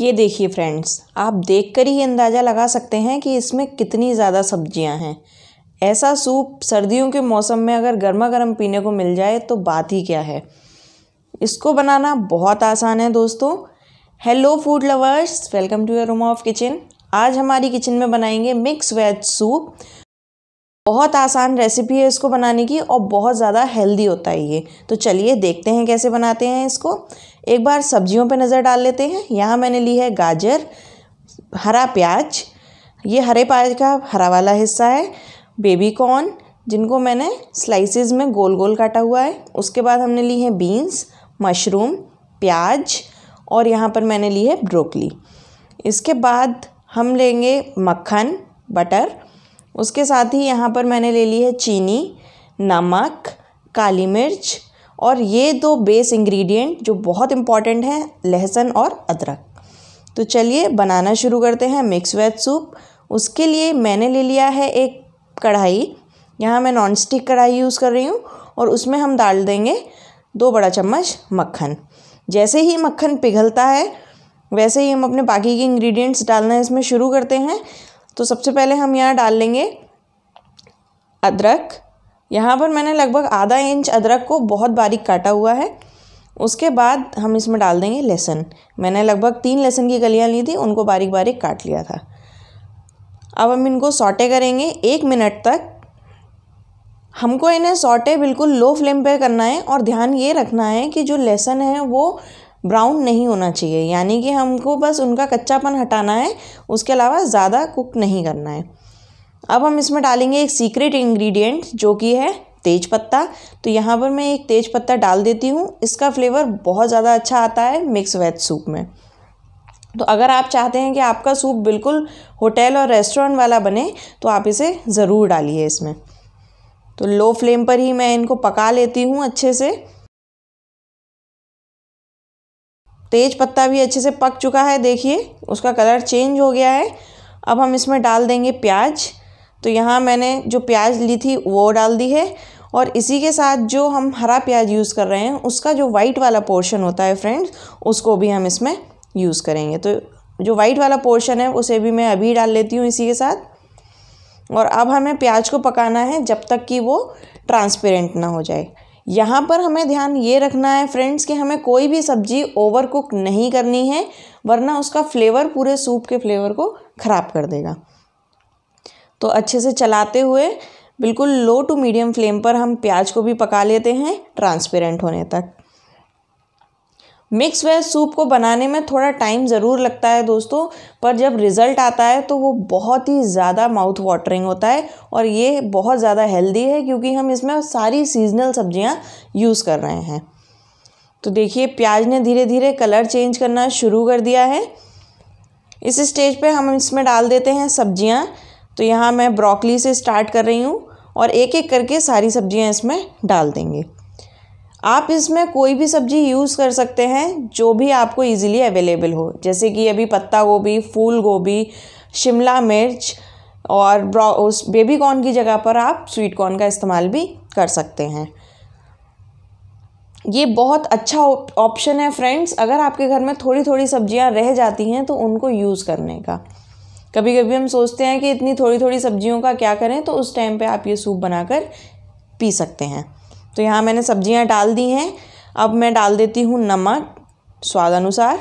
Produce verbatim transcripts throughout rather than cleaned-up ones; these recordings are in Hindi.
ये देखिए फ्रेंड्स, आप देखकर ही अंदाज़ा लगा सकते हैं कि इसमें कितनी ज़्यादा सब्जियां हैं। ऐसा सूप सर्दियों के मौसम में अगर गर्मा गर्म पीने को मिल जाए तो बात ही क्या है। इसको बनाना बहुत आसान है दोस्तों। Hello food lovers, welcome to aroma of kitchen. आज हमारी किचन में बनाएंगे मिक्स वेज सूप। बहुत आसान रेसिपी है इसको बनाने की और बहुत ज़्यादा हेल्दी होता है ये। तो चलिए देखते हैं कैसे बनाते हैं इसको। एक बार सब्जियों पे नज़र डाल लेते हैं। यहाँ मैंने ली है गाजर, हरा प्याज, ये हरे प्याज का हरा वाला हिस्सा है, बेबी कॉर्न जिनको मैंने स्लाइसेस में गोल गोल काटा हुआ है। उसके बाद हमने ली है बीन्स, मशरूम, प्याज और यहाँ पर मैंने ली है ब्रोकली। इसके बाद हम लेंगे मक्खन, बटर। उसके साथ ही यहाँ पर मैंने ले ली है चीनी, नमक, काली मिर्च और ये दो बेस इंग्रेडिएंट जो बहुत इम्पॉर्टेंट हैं, लहसुन और अदरक। तो चलिए बनाना शुरू करते हैं मिक्स वेज सूप। उसके लिए मैंने ले लिया है एक कढ़ाई, यहाँ मैं नॉन स्टिक कढ़ाई यूज़ कर रही हूँ और उसमें हम डाल देंगे दो बड़ा चम्मच मक्खन। जैसे ही मक्खन पिघलता है वैसे ही हम अपने बाकी के इंग्रेडिएंट्स डालना इसमें शुरू करते हैं। तो सबसे पहले हम यहाँ डाल लेंगे अदरक। यहाँ पर मैंने लगभग आधा इंच अदरक को बहुत बारीक काटा हुआ है। उसके बाद हम इसमें डाल देंगे लहसुन। मैंने लगभग तीन लहसुन की कलियाँ ली थी, उनको बारीक बारीक काट लिया था। अब हम इनको सौटे करेंगे एक मिनट तक। हमको इन्हें सौटे बिल्कुल लो फ्लेम पे करना है और ध्यान ये रखना है कि जो लहसुन है वो ब्राउन नहीं होना चाहिए, यानी कि हमको बस उनका कच्चापन हटाना है, उसके अलावा ज़्यादा कुक नहीं करना है। अब हम इसमें डालेंगे एक सीक्रेट इंग्रेडिएंट जो कि है तेज़पत्ता। तो यहाँ पर मैं एक तेज़पत्ता डाल देती हूँ, इसका फ्लेवर बहुत ज़्यादा अच्छा आता है मिक्स वेज सूप में। तो अगर आप चाहते हैं कि आपका सूप बिल्कुल होटल और रेस्टोरेंट वाला बने तो आप इसे ज़रूर डालिए इसमें। तो लो फ्लेम पर ही मैं इनको पका लेती हूँ अच्छे से। तेज पत्ता भी अच्छे से पक चुका है, देखिए उसका कलर चेंज हो गया है। अब हम इसमें डाल देंगे प्याज। तो यहाँ मैंने जो प्याज ली थी वो डाल दी है और इसी के साथ जो हम हरा प्याज यूज़ कर रहे हैं उसका जो वाइट वाला पोर्शन होता है फ्रेंड्स, उसको भी हम इसमें यूज़ करेंगे। तो जो वाइट वाला पोर्शन है उसे भी मैं अभी डाल लेती हूँ इसी के साथ। और अब हमें प्याज को पकाना है जब तक कि वो ट्रांसपेरेंट ना हो जाए। यहाँ पर हमें ध्यान ये रखना है फ्रेंड्स कि हमें कोई भी सब्ज़ी ओवर कुक नहीं करनी है, वरना उसका फ्लेवर पूरे सूप के फ्लेवर को ख़राब कर देगा। तो अच्छे से चलाते हुए बिल्कुल लो टू मीडियम फ्लेम पर हम प्याज को भी पका लेते हैं ट्रांसपेरेंट होने तक। मिक्स वेज सूप को बनाने में थोड़ा टाइम ज़रूर लगता है दोस्तों, पर जब रिज़ल्ट आता है तो वो बहुत ही ज़्यादा माउथ वाटरिंग होता है और ये बहुत ज़्यादा हेल्दी है क्योंकि हम इसमें सारी सीजनल सब्जियां यूज़ कर रहे हैं। तो देखिए प्याज ने धीरे धीरे कलर चेंज करना शुरू कर दिया है। इस स्टेज पे हम इसमें डाल देते हैं सब्जियाँ। तो यहाँ मैं ब्रोकली से स्टार्ट कर रही हूँ और एक एक करके सारी सब्जियाँ इसमें डाल देंगे। आप इसमें कोई भी सब्ज़ी यूज़ कर सकते हैं जो भी आपको इजीली अवेलेबल हो, जैसे कि अभी पत्ता गोभी, फूल गोभी, शिमला मिर्च और उस बेबी कॉर्न की जगह पर आप स्वीट कॉर्न का इस्तेमाल भी कर सकते हैं। ये बहुत अच्छा ऑप्शन है फ्रेंड्स, अगर आपके घर में थोड़ी थोड़ी सब्जियां रह जाती हैं तो उनको यूज़ करने का। कभी कभी हम सोचते हैं कि इतनी थोड़ी थोड़ी सब्जियों का क्या करें, तो उस टाइम पर आप ये सूप बनाकर पी सकते हैं। तो यहाँ मैंने सब्जियाँ डाल दी हैं। अब मैं डाल देती हूँ नमक स्वाद अनुसार।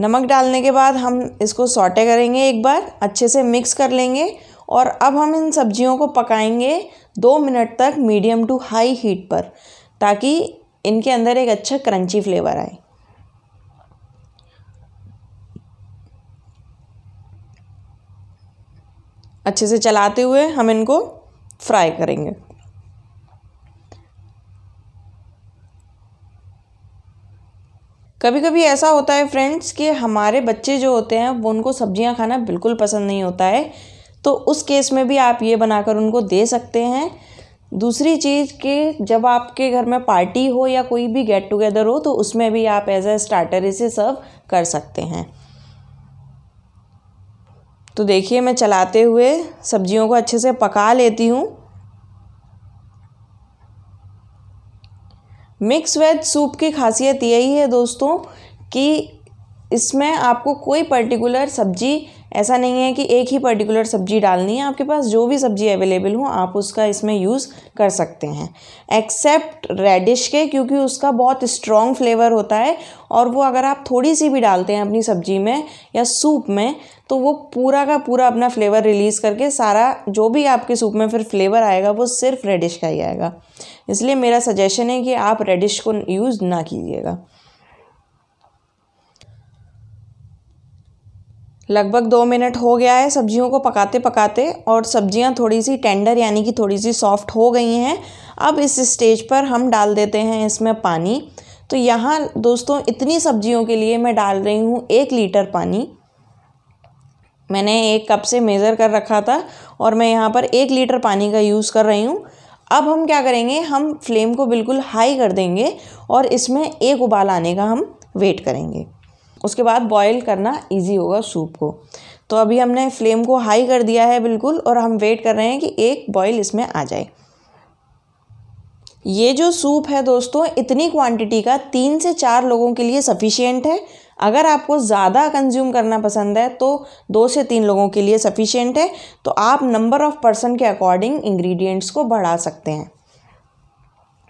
नमक डालने के बाद हम इसको सौटे करेंगे, एक बार अच्छे से मिक्स कर लेंगे और अब हम इन सब्जियों को पकाएंगे दो मिनट तक मीडियम टू हाई हीट पर, ताकि इनके अंदर एक अच्छा क्रंची फ्लेवर आए। अच्छे से चलाते हुए हम इनको फ्राई करेंगे। कभी कभी ऐसा होता है फ्रेंड्स कि हमारे बच्चे जो होते हैं वो उनको सब्जियां खाना बिल्कुल पसंद नहीं होता है, तो उस केस में भी आप ये बनाकर उनको दे सकते हैं। दूसरी चीज़ कि जब आपके घर में पार्टी हो या कोई भी गेट टुगेदर हो तो उसमें भी आप एज ए स्टार्टर इसे सर्व कर सकते हैं। तो देखिए मैं चलाते हुए सब्जियों को अच्छे से पका लेती हूँ। मिक्स वेज सूप की खासियत यही है दोस्तों कि इसमें आपको कोई पर्टिकुलर सब्जी ऐसा नहीं है कि एक ही पर्टिकुलर सब्जी डालनी है, आपके पास जो भी सब्जी अवेलेबल हो आप उसका इसमें यूज़ कर सकते हैं, एक्सेप्ट रेडिश के, क्योंकि उसका बहुत स्ट्रॉन्ग फ्लेवर होता है और वो अगर आप थोड़ी सी भी डालते हैं अपनी सब्जी में या सूप में तो वो पूरा का पूरा अपना फ्लेवर रिलीज़ करके सारा जो भी आपके सूप में फिर फ्लेवर आएगा वो सिर्फ रेडिश का ही आएगा। इसलिए मेरा सजेशन है कि आप रेडिश को यूज़ ना कीजिएगा। लगभग दो मिनट हो गया है सब्जियों को पकाते पकाते और सब्जियां थोड़ी सी टेंडर यानी कि थोड़ी सी सॉफ्ट हो गई हैं। अब इस स्टेज पर हम डाल देते हैं इसमें पानी। तो यहाँ दोस्तों इतनी सब्जियों के लिए मैं डाल रही हूँ एक लीटर पानी। मैंने एक कप से मेज़र कर रखा था और मैं यहाँ पर एक लीटर पानी का यूज़ कर रही हूँ। अब हम क्या करेंगे, हम फ्लेम को बिल्कुल हाई कर देंगे और इसमें एक उबाल आने का हम वेट करेंगे, उसके बाद बॉयल करना इजी होगा सूप को। तो अभी हमने फ्लेम को हाई कर दिया है बिल्कुल और हम वेट कर रहे हैं कि एक बॉयल इसमें आ जाए। ये जो सूप है दोस्तों इतनी क्वांटिटी का तीन से चार लोगों के लिए सफिशिएंट है। अगर आपको ज़्यादा कंज्यूम करना पसंद है तो दो से तीन लोगों के लिए सफिशिएंट है। तो आप नंबर ऑफ़ पर्सन के अकॉर्डिंग इंग्रेडिएंट्स को बढ़ा सकते हैं।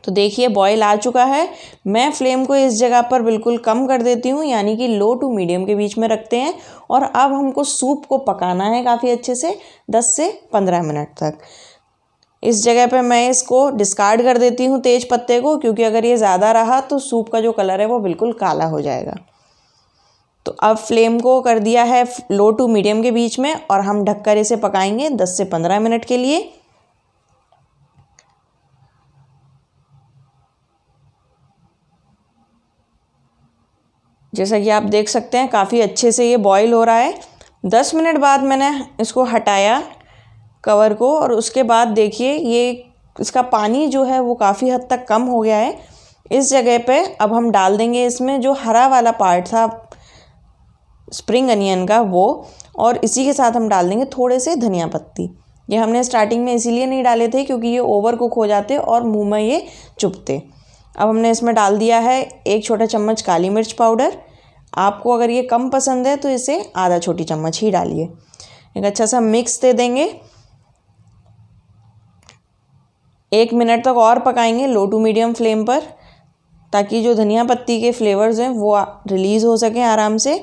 तो देखिए बॉयल आ चुका है। मैं फ्लेम को इस जगह पर बिल्कुल कम कर देती हूँ, यानी कि लो टू मीडियम के बीच में रखते हैं। और अब हमको सूप को पकाना है काफ़ी अच्छे से दस से पंद्रह मिनट तक। इस जगह पे मैं इसको डिस्कार्ड कर देती हूँ तेज पत्ते को, क्योंकि अगर ये ज़्यादा रहा तो सूप का जो कलर है वो बिल्कुल काला हो जाएगा। तो अब फ्लेम को कर दिया है लो टू मीडियम के बीच में और हम ढककर इसे पकाएंगे दस से पंद्रह मिनट के लिए। जैसा कि आप देख सकते हैं काफ़ी अच्छे से ये बॉईल हो रहा है। दस मिनट बाद मैंने इसको हटाया कवर को और उसके बाद देखिए ये इसका पानी जो है वो काफ़ी हद तक कम हो गया है। इस जगह पे अब हम डाल देंगे इसमें जो हरा वाला पार्ट था स्प्रिंग अनियन का वो, और इसी के साथ हम डाल देंगे थोड़े से धनिया पत्ती। ये हमने स्टार्टिंग में इसीलिए नहीं डाले थे क्योंकि ये ओवर कुक हो जाते और मुँह में ये चुभते। अब हमने इसमें डाल दिया है एक छोटा चम्मच काली मिर्च पाउडर। आपको अगर ये कम पसंद है तो इसे आधा छोटी चम्मच ही डालिए। एक अच्छा सा मिक्स दे देंगे। एक मिनट तक और पकाएंगे लो टू मीडियम फ्लेम पर, ताकि जो धनिया पत्ती के फ्लेवर्स हैं वो रिलीज़ हो सकें आराम से।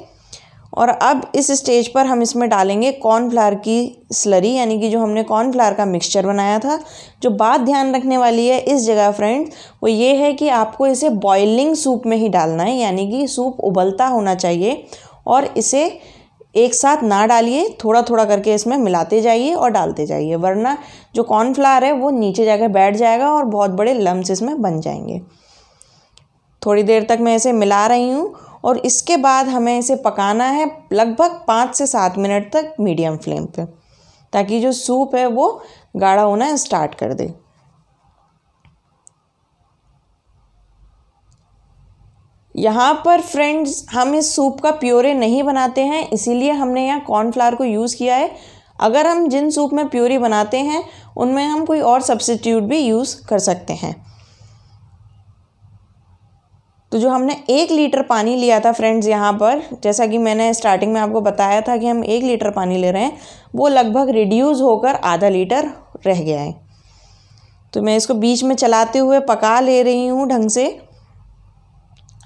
और अब इस स्टेज पर हम इसमें डालेंगे कॉर्नफ्लावर की स्लरी, यानी कि जो हमने कॉर्नफ्लावर का मिक्सचर बनाया था। जो बात ध्यान रखने वाली है इस जगह फ्रेंड्स वो ये है कि आपको इसे बॉइलिंग सूप में ही डालना है, यानी कि सूप उबलता होना चाहिए। और इसे एक साथ ना डालिए, थोड़ा थोड़ा करके इसमें मिलाते जाइए और डालते जाइए, वरना जो कॉर्नफ्लावर है वो नीचे जाकर बैठ जाएगा और बहुत बड़े लम्स इसमें बन जाएंगे। थोड़ी देर तक मैं इसे मिला रही हूँ और इसके बाद हमें इसे पकाना है लगभग पाँच से सात मिनट तक मीडियम फ्लेम पे, ताकि जो सूप है वो गाढ़ा होना स्टार्ट कर दे। यहाँ पर फ्रेंड्स हम इस सूप का प्योरे नहीं बनाते हैं, इसीलिए हमने यहाँ कॉर्नफ्लावर को यूज़ किया है। अगर हम जिन सूप में प्योरी बनाते हैं उनमें हम कोई और सब्स्टिट्यूट भी यूज़ कर सकते हैं। तो जो हमने एक लीटर पानी लिया था फ्रेंड्स यहाँ पर, जैसा कि मैंने स्टार्टिंग में आपको बताया था कि हम एक लीटर पानी ले रहे हैं, वो लगभग रिड्यूस होकर आधा लीटर रह गया है। तो मैं इसको बीच में चलाते हुए पका ले रही हूँ ढंग से।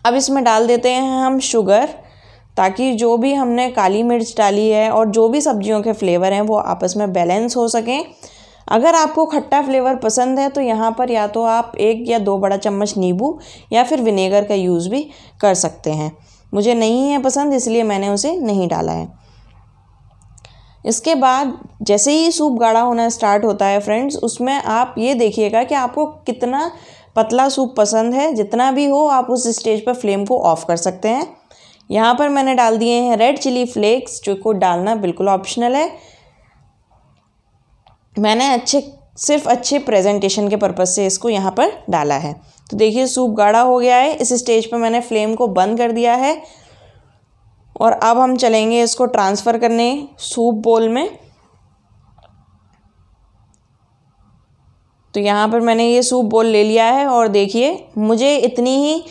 अब इसमें डाल देते हैं हम शुगर, ताकि जो भी हमने काली मिर्च डाली है और जो भी सब्जियों के फ्लेवर हैं वो आपस में बैलेंस हो सकें। अगर आपको खट्टा फ्लेवर पसंद है तो यहाँ पर या तो आप एक या दो बड़ा चम्मच नींबू या फिर विनेगर का यूज़ भी कर सकते हैं। मुझे नहीं है पसंद इसलिए मैंने उसे नहीं डाला है। इसके बाद जैसे ही सूप गाढ़ा होना स्टार्ट होता है फ्रेंड्स, उसमें आप ये देखिएगा कि आपको कितना पतला सूप पसंद है। जितना भी हो आप उस स्टेज पर फ्लेम को ऑफ कर सकते हैं। यहाँ पर मैंने डाल दिए हैं रेड चिली फ्लेक्स, जो को डालना बिल्कुल ऑप्शनल है। मैंने अच्छे सिर्फ अच्छे प्रेजेंटेशन के पर्पस से इसको यहाँ पर डाला है। तो देखिए सूप गाढ़ा हो गया है। इस स्टेज पर मैंने फ्लेम को बंद कर दिया है और अब हम चलेंगे इसको ट्रांसफ़र करने सूप बोल में। तो यहाँ पर मैंने ये सूप बोल ले लिया है और देखिए मुझे इतनी ही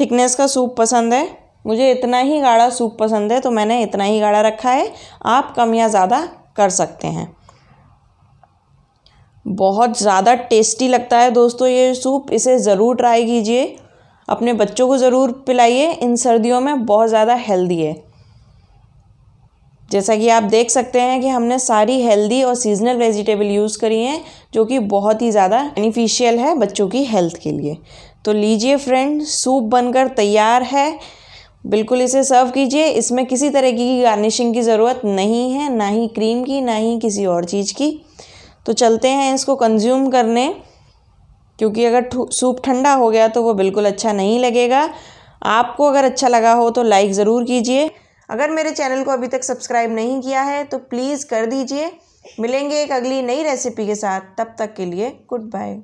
थिकनेस का सूप पसंद है। मुझे इतना ही गाढ़ा सूप पसंद है तो मैंने इतना ही गाढ़ा रखा है, आप कम या ज़्यादा कर सकते हैं। बहुत ज़्यादा टेस्टी लगता है दोस्तों ये सूप, इसे ज़रूर ट्राई कीजिए, अपने बच्चों को ज़रूर पिलाइए, इन सर्दियों में बहुत ज़्यादा हेल्दी है। जैसा कि आप देख सकते हैं कि हमने सारी हेल्दी और सीजनल वेजिटेबल यूज़ करी हैं जो कि बहुत ही ज़्यादा बेनिफिशियल है बच्चों की हेल्थ के लिए। तो लीजिए फ्रेंड, सूप बनकर तैयार है, बिल्कुल इसे सर्व कीजिए। इसमें किसी तरह की गार्निशिंग की ज़रूरत नहीं है, ना ही क्रीम की, ना ही किसी और चीज़ की। तो चलते हैं इसको कंज्यूम करने, क्योंकि अगर सूप ठंडा हो गया तो वो बिल्कुल अच्छा नहीं लगेगा। आपको अगर अच्छा लगा हो तो लाइक ज़रूर कीजिए। अगर मेरे चैनल को अभी तक सब्सक्राइब नहीं किया है तो प्लीज़ कर दीजिए। मिलेंगे एक अगली नई रेसिपी के साथ, तब तक के लिए गुड बाय।